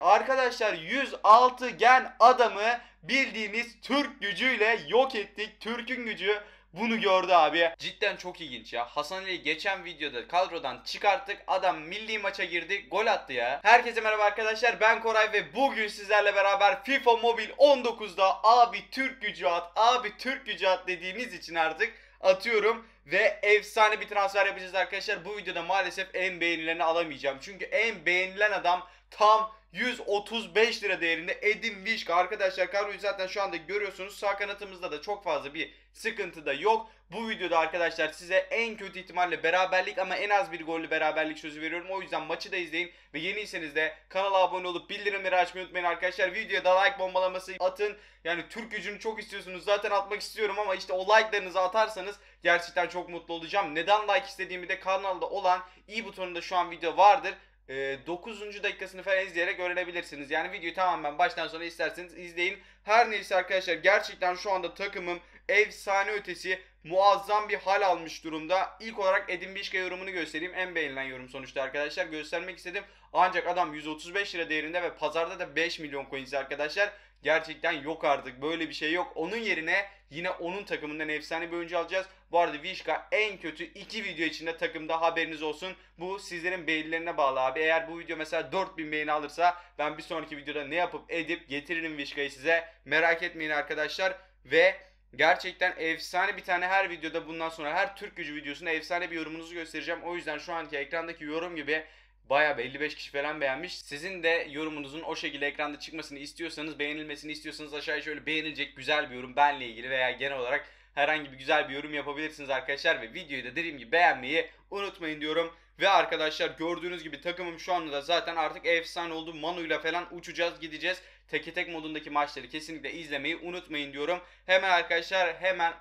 Arkadaşlar 106 gen adamı bildiğiniz Türk gücüyle yok ettik. Türk'ün gücü bunu gördü abi. Cidden çok ilginç ya. Hasan Ali'yi geçen videoda kadrodan çıkarttık. Adam milli maça girdi. Gol attı ya. Herkese merhaba arkadaşlar. Ben Koray ve bugün sizlerle beraber FIFA Mobile 19'da abi Türk gücü at, abi Türk gücü at dediğiniz için artık atıyorum. Ve efsane bir transfer yapacağız arkadaşlar. Bu videoda maalesef en beğenilerini alamayacağım. Çünkü en beğenilen adam tam 135 lira değerinde Edin Vişka. Arkadaşlar kadroyu zaten şu anda görüyorsunuz. Sağ kanatımızda da çok fazla bir sıkıntı da yok. Bu videoda arkadaşlar size en kötü ihtimalle beraberlik ama en az bir gollü beraberlik sözü veriyorum. O yüzden maçı da izleyin ve yeniyseniz de kanala abone olup bildirimleri açmayı unutmayın arkadaşlar. Videoya da like bombalaması atın. Yani Türk gücünü çok istiyorsunuz. Zaten atmak istiyorum ama işte o like'larınızı atarsanız gerçekten çok mutlu olacağım. Neden like istediğimi de kanalda olan i butonunda şu an video vardır. 9. dakikasını falan izleyerek öğrenebilirsiniz. Yani videoyu tamamen baştan sona isterseniz izleyin. Her neyse arkadaşlar gerçekten şu anda takımım efsane ötesi muazzam bir hal almış durumda. İlk olarak Edin Dzeko yorumunu göstereyim. En beğenilen yorum sonuçta arkadaşlar. Göstermek istedim. Ancak adam 135 lira değerinde ve pazarda da 5 milyon coins arkadaşlar. Gerçekten yok artık. Böyle bir şey yok. Onun yerine yine onun takımından efsane bir oyuncu alacağız. Bu arada Vişka en kötü 2 video içinde takımda, haberiniz olsun. Bu sizlerin beğenilerine bağlı abi. Eğer bu video mesela 4000 beğeni alırsa ben bir sonraki videoda ne yapıp edip getiririm Vişka'yı size. Merak etmeyin arkadaşlar. Ve gerçekten efsane bir tane her videoda bundan sonra her Türk gücü videosunda efsane bir yorumunuzu göstereceğim. O yüzden şu anki ekrandaki yorum gibi bayağı 55 kişi falan beğenmiş. Sizin de yorumunuzun o şekilde ekranda çıkmasını istiyorsanız, beğenilmesini istiyorsanız aşağıya şöyle beğenilecek güzel bir yorum, benle ilgili veya genel olarak herhangi bir güzel bir yorum yapabilirsiniz arkadaşlar. Ve videoyu da dediğim gibi beğenmeyi unutmayın diyorum. Ve arkadaşlar gördüğünüz gibi takımım şu anda da zaten artık efsane oldu. Manu'yla falan uçacağız, gideceğiz. Teke tek modundaki maçları kesinlikle izlemeyi unutmayın diyorum. Hemen arkadaşlar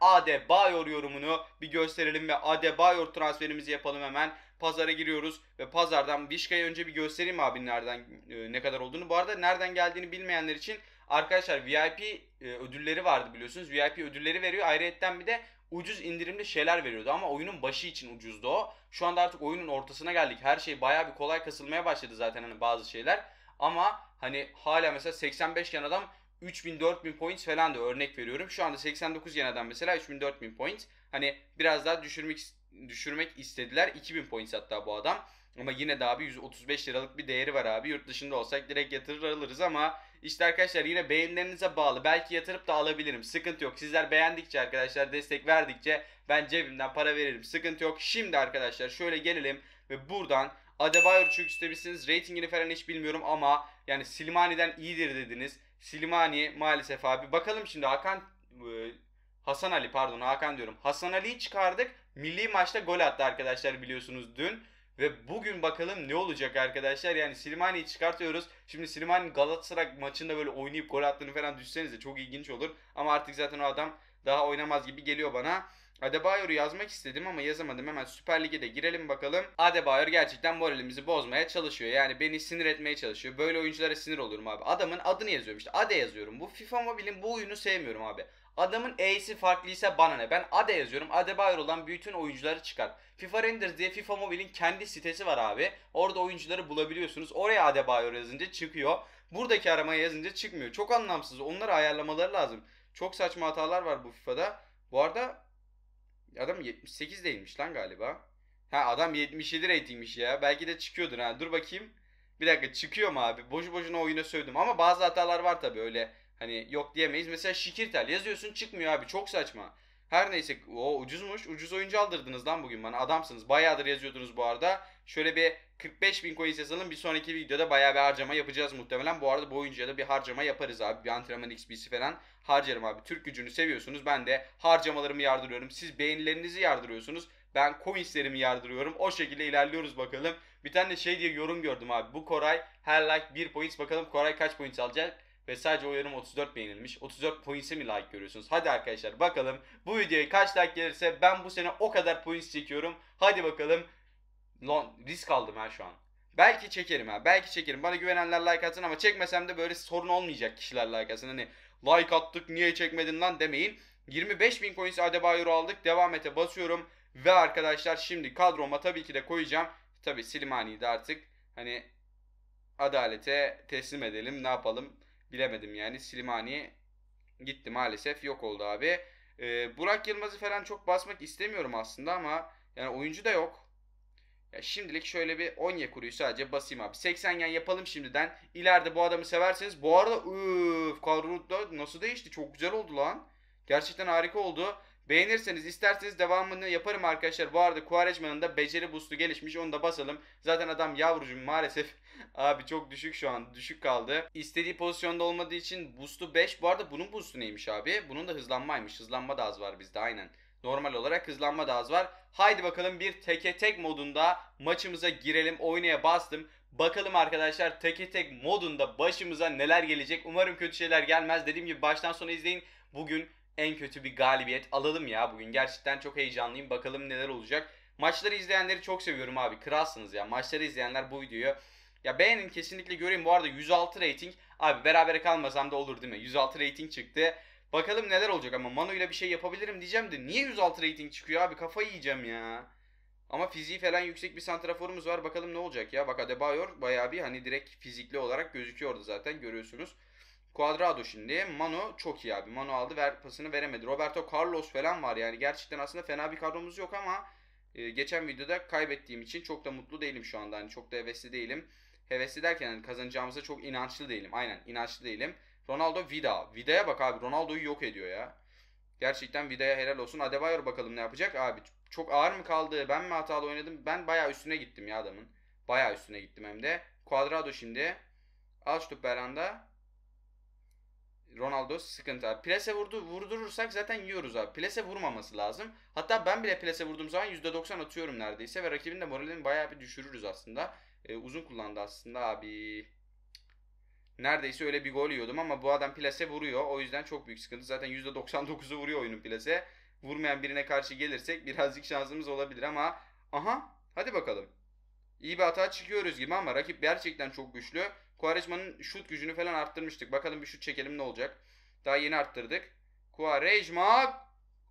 Adebayor yorumunu bir gösterelim ve Adebayor transferimizi yapalım hemen. Pazara giriyoruz ve pazardan Vişka'ya önce bir göstereyim abi nereden ne kadar olduğunu. Bu arada nereden geldiğini bilmeyenler için arkadaşlar VIP ödülleri vardı biliyorsunuz. VIP ödülleri veriyor. Ayrıyetten bir de ucuz indirimli şeyler veriyordu ama oyunun başı için ucuzdu o. Şu anda artık oyunun ortasına geldik. Her şey bayağı bir kolay kasılmaya başladı zaten hani bazı şeyler. Ama hani hala mesela 85 gen adam 3000-4000 points falan da örnek veriyorum. Şu anda 89 gen adam mesela 3000-4000 points. Hani biraz daha düşürmek istediler. 2000 points hatta bu adam. Ama yine de abi 135 liralık bir değeri var abi. Yurt dışında olsak direkt yatırır alırız ama işte arkadaşlar yine beğenilerinize bağlı. Belki yatırıp da alabilirim. Sıkıntı yok. Sizler beğendikçe arkadaşlar, destek verdikçe ben cebimden para veririm. Sıkıntı yok. Şimdi arkadaşlar şöyle gelelim ve buradan Adebayor'u çok istemişsiniz. Ratingini falan hiç bilmiyorum ama yani Silmani'den iyidir dediniz. Silmani maalesef abi. Bakalım şimdi Hasan Ali'yi çıkardık. Milli maçta gol attı arkadaşlar biliyorsunuz dün. Ve bugün bakalım ne olacak arkadaşlar. Yani Silmani'yi çıkartıyoruz. Şimdi Silmani Galatasaray maçında böyle oynayıp gol attığını falan düşünseniz de çok ilginç olur. Ama artık zaten o adam daha oynamaz gibi geliyor bana. Adebayor'u yazmak istedim ama yazamadım. Hemen Süper Lig'e de girelim bakalım. Adebayor gerçekten moralimizi bozmaya çalışıyor. Yani beni sinir etmeye çalışıyor. Böyle oyunculara sinir olurum abi. Adamın adını yazıyorum işte. Ade yazıyorum. Bu FIFA Mobile'in bu oyunu sevmiyorum abi. Adamın E'si farklıysa bana ne? Ben Ade yazıyorum. Adebayor olan bütün oyuncuları çıkart. FIFA Renders diye FIFA Mobile'in kendi sitesi var abi. Orada oyuncuları bulabiliyorsunuz. Oraya Adebayor yazınca çıkıyor. Buradaki aramaya yazınca çıkmıyor. Çok anlamsız. Onları ayarlamaları lazım. Çok saçma hatalar var bu FIFA'da. Bu arada adam 78 değilmiş lan galiba. Ha adam 77 ratingmiş ya. Belki de çıkıyordur ha. Dur bakayım. Bir dakika çıkıyor mu abi? Boşu boşuna oyuna sövdüm. Ama bazı hatalar var tabii öyle. Hani yok diyemeyiz. Mesela Şikirtel yazıyorsun çıkmıyor abi. Çok saçma. Her neyse o ucuzmuş. Ucuz oyuncu aldırdınız lan bugün bana. Adamsınız. Bayağıdır yazıyordunuz bu arada. Şöyle bir 45.000 coins yazalım. Bir sonraki videoda bayağı bir harcama yapacağız muhtemelen. Bu arada bu oyuncuya da bir harcama yaparız abi. Bir antrenman XP'si falan harcarım abi. Türk gücünü seviyorsunuz. Ben de harcamalarımı yardırıyorum. Siz beğenilerinizi yardırıyorsunuz. Ben coinslerimi yardırıyorum. O şekilde ilerliyoruz bakalım. Bir tane şey diye yorum gördüm abi. Bu Koray her like 1 points. Bakalım Koray kaç points alacak? Ve sadece o yorum 34 beğenilmiş. 34 points'e mi like görüyorsunuz? Hadi arkadaşlar bakalım. Bu videoya kaç like gelirse ben bu sene o kadar points çekiyorum. Hadi bakalım. Lan risk aldım ha şu an. Belki çekerim ha. Belki çekerim. Bana güvenenler like atsın ama çekmesem de böyle sorun olmayacak kişiler like atsın. Hani like attık niye çekmedin lan demeyin. 25.000 coins Adebayor'u aldık. Devam ete basıyorum. Ve arkadaşlar şimdi kadroma tabii ki de koyacağım. Tabii Silmani'yi de artık hani... adalete teslim edelim, ne yapalım bilemedim yani. Slimani gitti maalesef, yok oldu abi. Burak Yılmaz'ı falan çok basmak istemiyorum aslında ama yani oyuncu da yok. Ya şimdilik şöyle bir Onyekuru'yu sadece basayım abi. 80 gen yapalım şimdiden. İleride bu adamı severseniz. Bu arada kadro nasıl değişti? Çok güzel oldu lan. Gerçekten harika oldu. Beğenirseniz, isterseniz devamını yaparım arkadaşlar. Bu arada Quaresma'nın da beceri boost'u gelişmiş. Onu da basalım. Zaten adam yavrucum maalesef. Abi çok düşük şu an. Düşük kaldı. İstediği pozisyonda olmadığı için boost'u 5. Bu arada bunun boost'u neymiş abi? Bunun da hızlanmaymış. Hızlanma da az var bizde aynen. Normal olarak hızlanma da az var. Haydi bakalım bir teke tek modunda maçımıza girelim. Oynaya bastım. Bakalım arkadaşlar teke tek modunda başımıza neler gelecek. Umarım kötü şeyler gelmez. Dediğim gibi baştan sona izleyin. Bugün en kötü bir galibiyet alalım ya. Bugün gerçekten çok heyecanlıyım. Bakalım neler olacak. Maçları izleyenleri çok seviyorum abi. Kralsınız ya. Maçları izleyenler bu videoyu ya beğenin kesinlikle, göreyim. Bu arada 106 rating. Abi berabere kalmasam da olur değil mi? 106 rating çıktı. Bakalım neler olacak ama Manu ile bir şey yapabilirim diyeceğim de niye 106 rating çıkıyor abi, kafayı yiyeceğim ya. Ama fiziği falan yüksek bir santraforumuz var, bakalım ne olacak ya. Bak Adebayor bayağı bir hani direkt fizikli olarak gözüküyordu zaten, görüyorsunuz. Cuadrado şimdi, Manu çok iyi abi. Manu aldı, ver pasını veremedi. Roberto Carlos falan var yani, gerçekten aslında fena bir kadromuz yok ama geçen videoda kaybettiğim için çok da mutlu değilim şu anda. Hani çok da hevesli değilim. Hevesli derken yani kazanacağımıza çok inançlı değilim. Aynen inançlı değilim. Ronaldo, Vida. Vida'ya bak abi. Ronaldo'yu yok ediyor ya. Gerçekten Vida'ya helal olsun. Adebayor bakalım ne yapacak abi. Çok ağır mı kaldı? Ben mi hatalı oynadım? Ben bayağı üstüne gittim ya adamın. Bayağı üstüne gittim hem de. Cuadrado şimdi. Al şu top Beranda. Ronaldo sıkıntı abi. Plase vurdurursak zaten yiyoruz abi. Plase vurmaması lazım. Hatta ben bile plase vurduğum zaman %90 atıyorum neredeyse. Ve rakibin de moralini bayağı bir düşürürüz aslında. Uzun kullandı aslında abi. Neredeyse öyle bir gol yiyordum ama bu adam plase vuruyor. O yüzden çok büyük sıkıntı. Zaten %99'u vuruyor oyunun plase. Vurmayan birine karşı gelirsek birazcık şansımız olabilir ama aha hadi bakalım. İyi bir hata çıkıyoruz gibi ama rakip gerçekten çok güçlü. Quaresma'nın şut gücünü falan arttırmıştık. Bakalım bir şut çekelim ne olacak. Daha yeni arttırdık. Quaresma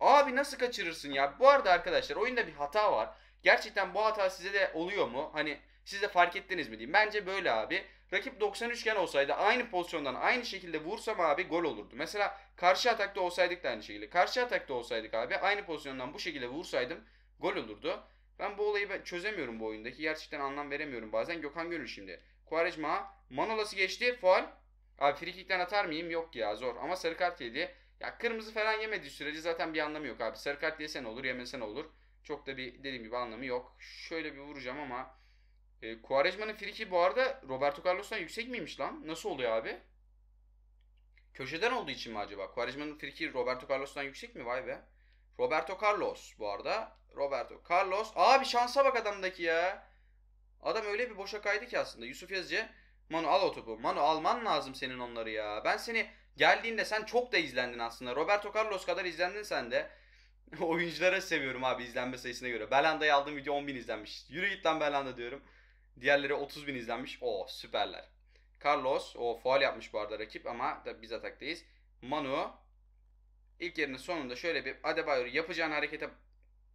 abi nasıl kaçırırsın ya? Bu arada arkadaşlar oyunda bir hata var. Gerçekten bu hata size de oluyor mu? Hani siz de fark ettiniz mi diyeyim. Bence böyle abi. Rakip 93'ken olsaydı aynı pozisyondan aynı şekilde vursam abi gol olurdu. Mesela karşı atakta olsaydık da aynı şekilde. Karşı atakta olsaydık abi aynı pozisyondan bu şekilde vursaydım gol olurdu. Ben bu olayı çözemiyorum bu oyundaki. Gerçekten anlam veremiyorum bazen. Gökhan Gönül şimdi. Quaresma. Manolas'ı geçti. Faul. Abi free kick'ten atar mıyım? Yok ya zor. Ama sarı kart yedi. Ya kırmızı falan yemediği sürece zaten bir anlamı yok abi. Sarı kart yesen olur yemesen olur. Çok da bir dediğim gibi anlamı yok. Şöyle bir vuracağım ama... Quaresma'nın friki bu arada Roberto Carlos'tan yüksek miymiş lan? Nasıl oluyor abi? Köşeden olduğu için mi acaba? Quaresma'nın friki Roberto Carlos'tan yüksek mi? Vay be. Roberto Carlos bu arada. Roberto Carlos. Abi şansa bak adamdaki ya. Adam öyle bir boşa kaydı ki aslında. Yusuf Yazıcı. Manu al o topu. Manu alman lazım senin onları ya. Ben seni geldiğinde sen çok da izlendin aslında. Roberto Carlos kadar izlendin sen de. Oyunculara seviyorum abi izlenme sayısına göre. Belanda'yı aldığım video 10.000 izlenmiş. Yürü git lan Belanda diyorum. Diğerleri 30.000 izlenmiş. Oo süperler. Carlos. O faul yapmış bu arada rakip ama da biz ataktayız. Manu. İlk yerinin sonunda şöyle bir Adebayor yapacağın harekete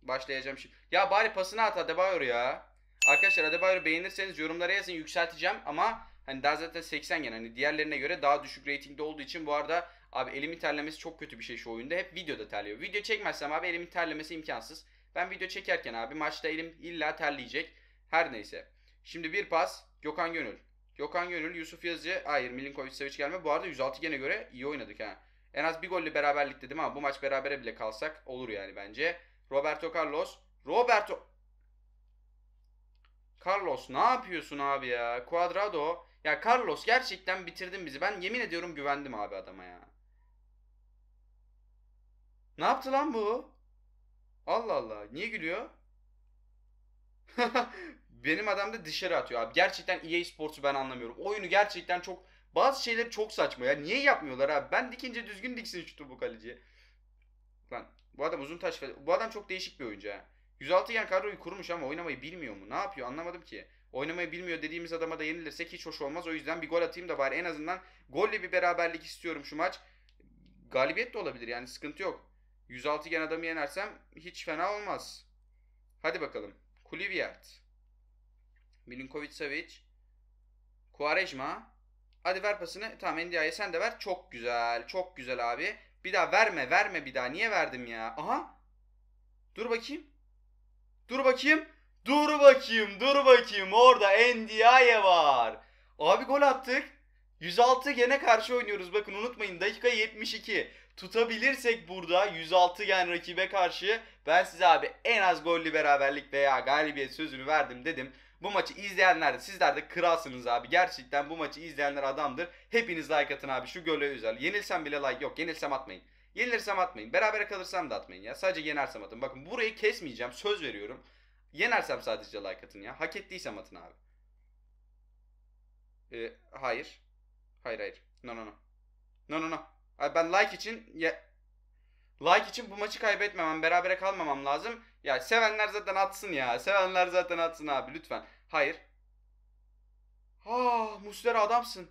başlayacağım şimdi. Ya bari pasını at Adebayor ya. Arkadaşlar Adebayor'u beğenirseniz yorumlara yazın, yükselteceğim ama hani daha zaten 80 gen hani diğerlerine göre daha düşük reytingde olduğu için bu arada abi elimin terlemesi çok kötü bir şey şu oyunda. Hep videoda terliyor. Video çekmezsem abi elimin terlemesi imkansız. Ben video çekerken abi maçta elim illa terleyecek. Her neyse. Şimdi bir pas Gökhan Gönül. Gökhan Gönül, Yusuf Yazıcı. Hayır Milinkovic-Savic gelme. Bu arada 106 gene göre iyi oynadık ha. En az bir golle beraberlik dedim ama bu maç berabere bile kalsak olur yani bence. Roberto Carlos. Carlos ne yapıyorsun abi ya? Cuadrado. Ya Carlos gerçekten bitirdin bizi. Ben yemin ediyorum güvendim abi adama ya. Ne yaptı lan bu? Allah Allah. Niye gülüyor? Benim adam da dışarı atıyor abi. Gerçekten EA Sports'u ben anlamıyorum. Oyunu gerçekten çok... Bazı şeyler çok saçma ya. Niye yapmıyorlar abi? Ben dikince düzgün diksin şu topu kaleciye. Lan bu adam uzun taş... Bu adam çok değişik bir oyuncu ha. 106 gen kadroyu kurmuş ama oynamayı bilmiyor mu? Ne yapıyor? Anlamadım ki. Oynamayı bilmiyor dediğimiz adama da yenilirsek hiç hoş olmaz. O yüzden bir gol atayım da bari en azından golle bir beraberlik istiyorum şu maç. Galibiyet de olabilir yani sıkıntı yok. 106 gen adamı yenersem hiç fena olmaz. Hadi bakalım. Kulüviyat. Milinkovic-Savic. Quaresma. Hadi ver pasını. Tamam, Ndiaye sen de ver. Çok güzel. Çok güzel abi. Bir daha verme. Verme bir daha. Niye verdim ya? Aha. Dur bakayım. Dur bakayım. Dur bakayım. Dur bakayım. Orada Ndiaye var. Abi gol attık. 106 gene karşı oynuyoruz. Bakın unutmayın. Dakika 72. Tutabilirsek burada 106 gen rakibe karşı ben size abi en az gollü beraberlik veya galibiyet sözünü verdim dedim. Bu maçı izleyenler de sizler de kralsınız abi. Gerçekten bu maçı izleyenler adamdır. Hepiniz like atın abi şu göle özel. Yenilsem bile like yok. Yenilsem atmayın. Yenilirsem atmayın. Berabere kalırsam da atmayın ya. Sadece yenersem atın. Bakın burayı kesmeyeceğim. Söz veriyorum. Yenersem sadece like atın ya. Hak ettiysem atın abi. Hayır. Hayır hayır. No no no. No no no. Abi ben like için bu maçı kaybetmemem, berabere kalmamam lazım. Ya sevenler zaten atsın ya. Sevenler zaten atsın abi lütfen. Hayır. Ah Muslera adamsın.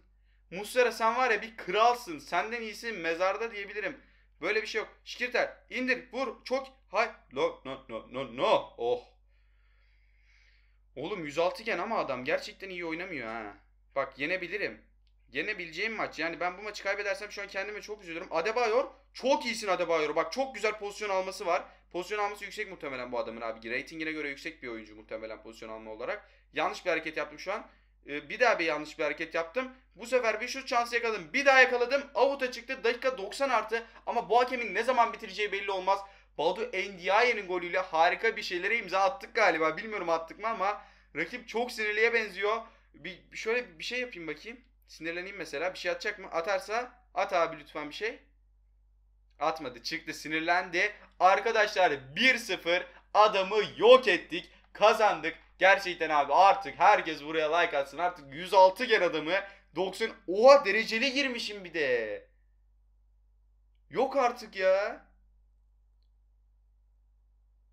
Muslera sen var ya bir kralsın. Senden iyisi mezarda diyebilirim. Böyle bir şey yok. Şikirter indir vur çok. Hay no no no no no. Oh. Oğlum 106 gen ama adam gerçekten iyi oynamıyor ha. Bak yenebilirim. Yenebileceğim maç. Yani ben bu maçı kaybedersem şu an kendime çok üzülürüm. Adebayor. Çok iyisin Adebayor. Bak çok güzel pozisyon alması var. Pozisyon alması yüksek muhtemelen bu adamın abi. Ratingine göre yüksek bir oyuncu muhtemelen pozisyon alma olarak. Yanlış bir hareket yaptım şu an. Bir daha bir yanlış bir hareket yaptım. Bu sefer bir şut şansı yakaladım. Bir daha yakaladım. Out'a çıktı. Dakika 90 artı. Ama bu hakemin ne zaman bitireceği belli olmaz. Badu Ndiaye'nin golüyle harika bir şeylere imza attık galiba. Bilmiyorum attık mı ama rakip çok sinirliye benziyor. Şöyle bir şey yapayım bakayım. Sinirleneyim mesela. Bir şey atacak mı? Atarsa at abi lütfen bir şey. Atmadı. Çıktı. Sinirlendi. Arkadaşlar 1-0 adamı yok ettik. Kazandık. Gerçekten abi artık herkes buraya like atsın. Artık 106 gen adamı 90. Oha dereceli girmişim bir de. Yok artık ya.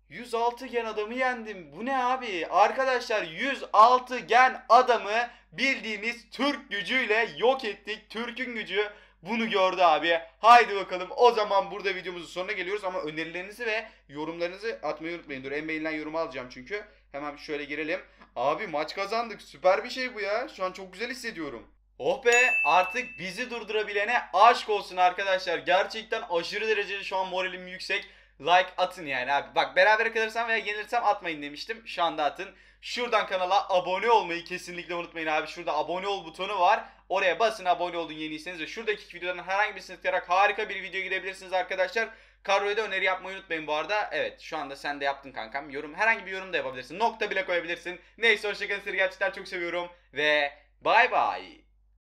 106 gen adamı yendim. Bu ne abi? Arkadaşlar 106 gen adamı bildiğiniz Türk gücüyle yok ettik. Türk'ün gücü bunu gördü abi. Haydi bakalım o zaman burada videomuzun sonuna geliyoruz. Ama önerilerinizi ve yorumlarınızı atmayı unutmayın. Dur en-mail'den yorum alacağım çünkü. Hemen şöyle girelim. Abi maç kazandık. Süper bir şey bu ya. Şu an çok güzel hissediyorum. Oh be artık bizi durdurabilene aşk olsun arkadaşlar. Gerçekten aşırı derecede şu an moralim yüksek. Like atın yani abi. Bak berabere kalırsam veya yenilirsem atmayın demiştim. Şu anda atın. Şuradan kanala abone olmayı kesinlikle unutmayın abi. Şurada abone ol butonu var. Oraya basın abone olun yeniyseniz. Ve şuradaki videodan herhangi birisini tıklayarak harika bir video gidebilirsiniz arkadaşlar. Kadroya da öneri yapmayı unutmayın bu arada. Evet şu anda sen de yaptın kankam. Yorum, herhangi bir yorum da yapabilirsin. Nokta bile koyabilirsin. Neyse hoşçakalın. Sizi gerçekten çok seviyorum. Ve bay bay.